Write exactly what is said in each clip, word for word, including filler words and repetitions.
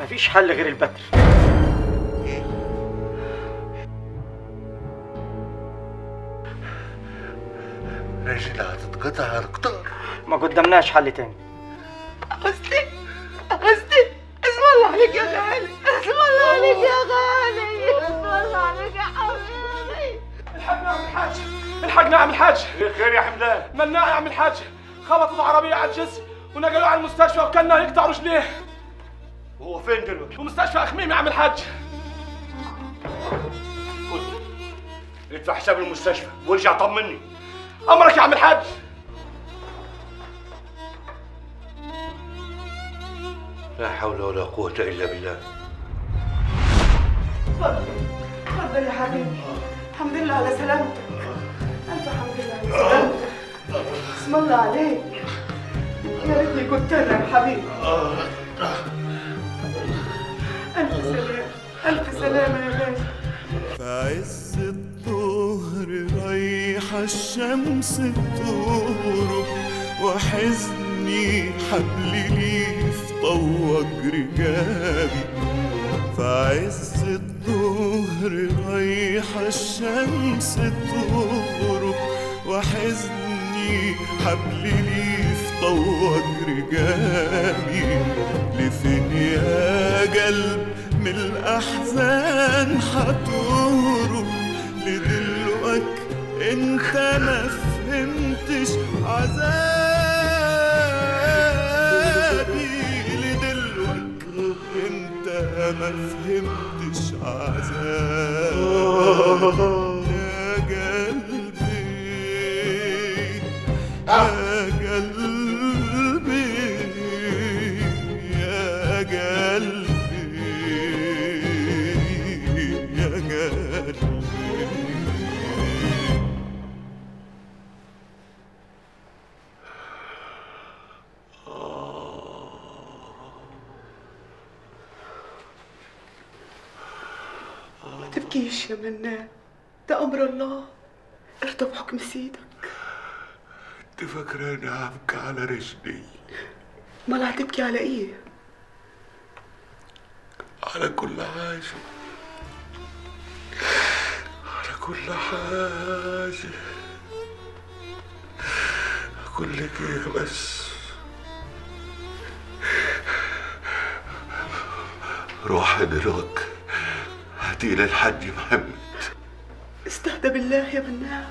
مفيش حل غير البتر. رجل هتتقطع يا دكتور. ما قدامناش حل تاني. حسني حسني اسم الله عليك يا غالي، اسم الله عليك يا غالي، اسم الله عليك يا حبيبي. الحاج ناعم الحاج، الحاج ناعم الحاج. خير يا حمدان؟ مناع يعمل حاجه، خبطت عربيه على الجسر ونقلوه على المستشفى وكانه يقطع رجليه. هو فين دلوقتي؟ في مستشفى اخميم يعمل حاج. خد ادفع حساب المستشفى وارجع طمني. امرك يا عم الحاج. لا حول ولا قوة إلا بالله. تفضل تفضل يا حبيبي. الحمد لله على سلامتك. ألف الحمد لله على سلامتك. بسم الله عليك. يا ريتني كنت أنا يا حبيبي. ألف سلامة، ألف سلامة يا غالي. بعز الظهر رايحة الشمس تغرب وحزني حبل ليف طوق رجابي. فعز الظهر رايحة الشمس تغرب وحزني حبل ليف طوق رجابي. لفين يا قلب من الأحزان حتهرب لدلوقك انت ما فهمتش عذاب ما فهمتش عذاب يا قلبي يا قلبي يا قلبي يا قلبي. تبكيش يا منان، ده أمر الله، ارضى بحكم سيدك. أنت فاكرة أنا هبكي على رجلي؟ أمال هتبكي على إيه؟ على كل حاجة، على كل حاجة. أقول لك إيه بس؟ روحي دلوقتي إلى الحاج محمد. استهدى بالله يا مناع،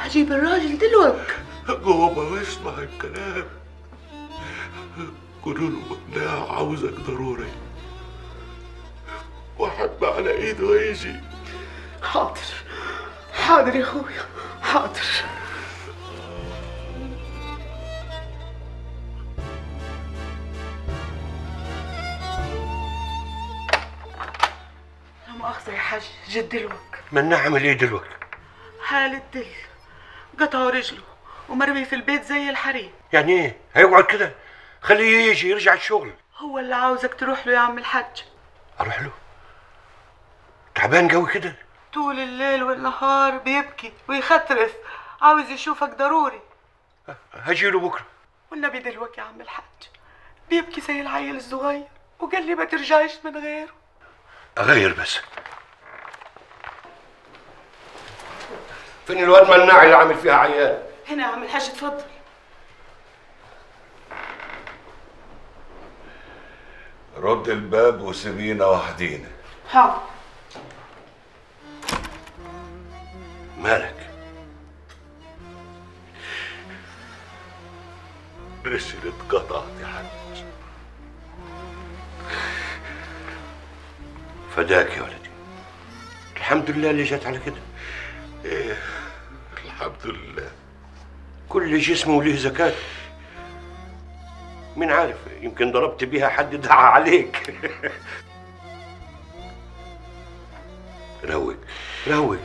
هجيب الراجل دلوقتي. جوه ما يسمع الكلام. قولوا له مناع عاوزك ضروري، وحب على ايده ويجي. حاضر حاضر يا اخويا حاضر. مؤاخذة يا حاج، جد دلوك. مناع عمل ايه دلوك؟ حالة دل، قطعوا رجله ومرمي في البيت زي الحريم. يعني ايه؟ هيقعد كده؟ خليه يجي يرجع الشغل. هو اللي عاوزك تروح له يا عم الحاج. اروح له؟ تعبان قوي كده؟ طول الليل والنهار بيبكي ويخطرف، عاوز يشوفك ضروري. هجي له بكره. والنبي دلوك يا عم الحاج، بيبكي زي العيل الصغير، وقال لي ما ترجعيش من غيره. أغير بس. فين الواد مناع اللي عامل فيها عيان؟ هنا يا عم الحاج اتفضل. رد الباب وسيبينا وحدينا. حاضر. مالك؟ رجلي اتقطعت يا حاج. فداك يا ولدي. الحمد لله اللي جت على كده. ايه الحمد لله. كل جسم وليه زكاة. مين عارف، يمكن ضربت بيها حد دعا عليك. روق روق.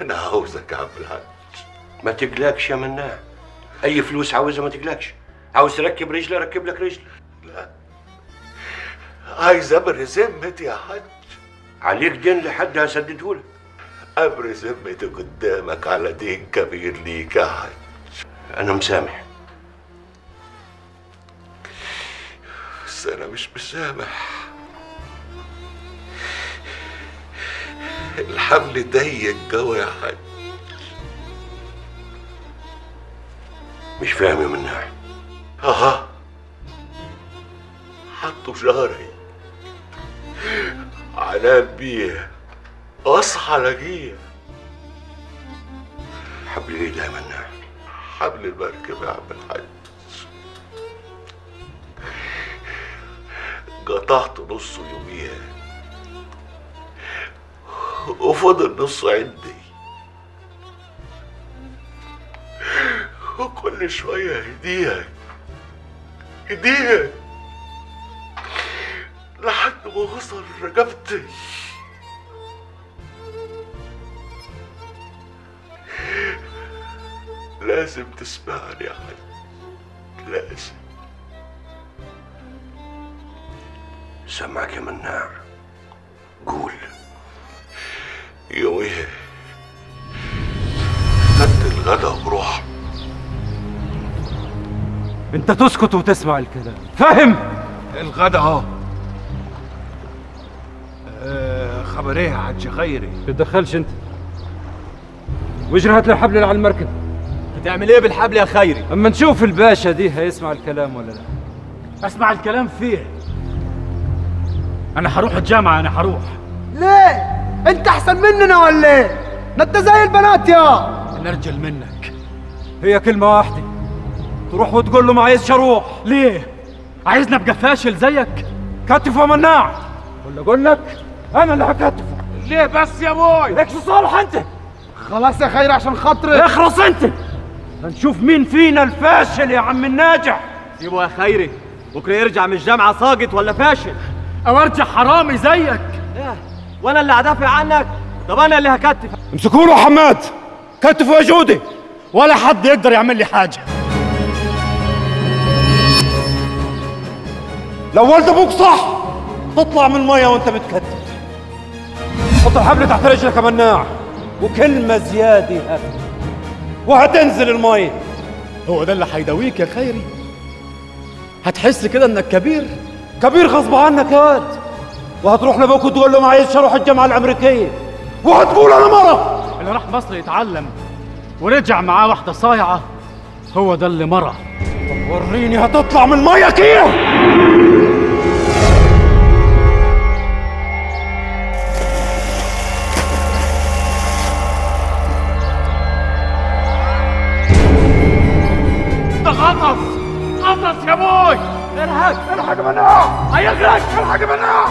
انا عاوزك يا عم الحاج. ما تقلقش يا مناع، اي فلوس عاوزها ما تقلقش. عاوز تركب رجلي ركب لك رجلي. لا، عايز ابر ذمتي يا حاج. عليك دين لحد هسددهولك. أبري ذمتي قدامك على دين كبير ليك يا حاج. أنا مسامح، بس أنا مش مسامح. الحمل ضيق جوه يا حاج. مش فاهم يا مناع. أها، حطوا شهري عنام بيها اصحى الاقيها. حبل ايه ده يا مناع؟ حبل المركب يا عم الحاج. قطعت نصه يوميها وفضل نصه عندي، وكل شويه هديها هديها لحد ما وصل رقبتي. لازم تسمعني يا حاج، لازم. سمعك يا مناع، قول. يوميها خدت الغدا وروح. انت تسكت وتسمع الكلام، فاهم؟ الغدا اهو. خبر ايه يا حاج خيري؟ متدخلش انت. واجري هات لي الحبل اللي على المركب. هتعمل ايه بالحبل يا خيري؟ اما نشوف الباشا دي هيسمع الكلام ولا لا. اسمع الكلام فين؟ انا هروح الجامعه، انا هروح. ليه؟ انت احسن مننا ولا ايه؟ ده انت زي البنات يا. انا ارجل منك. هي كلمه واحده، تروح وتقول له ما عايزش اروح. ليه؟ عايزني ابقى فاشل زيك؟ كتف يا مناع، ولا اقول لك انا اللي هكتفه. ليه بس يا بوي؟ لكش صالح انت. خلاص يا خير عشان خاطري. اخرس انت، هنشوف مين فينا الفاشل يا عم الناجح. سيبه يا خيري، بكره يرجع من الجامعه ساقط ولا فاشل، او ارجع حرامي زيك. ايه وانا اللي هدافع عنك؟ طب انا اللي هكتف. امسكوا له حماد، كتفوا يا جودي، ولا حد يقدر يعمل لي حاجه. لو ولد ابوك صح تطلع من الميه وانت متكتف. حط الحبل تحت رجلك يا مناع، وكلمة زيادة هبل وهتنزل المية. هو ده اللي هيداويك يا خيري؟ هتحس كده انك كبير كبير غصب عنك يا واد، وهتروح لابوك وتقول له ما عايزش اروح الجامعة الأمريكية، وهتقول أنا مرة. اللي راح مصر يتعلم ورجع معاه واحدة صايعة هو ده اللي مرة. طب وريني هتطلع من المية كيف؟ الحاج مناع هيغرق. الحاج مناع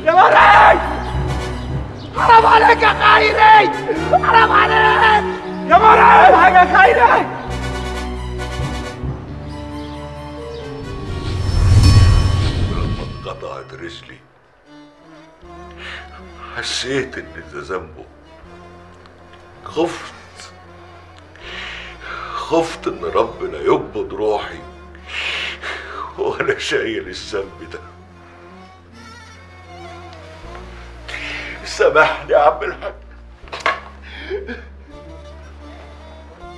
يا مرعي، حرام عليك يا خيري، حرام عليك يا مرعي. الحاج يا خيري، ولما انقطعت رجلي حسيت ان ده ذنبه. خفت خفت ان ربنا يقبض روحي وانا شايل الذنب ده. سامحني يا عم الحاج.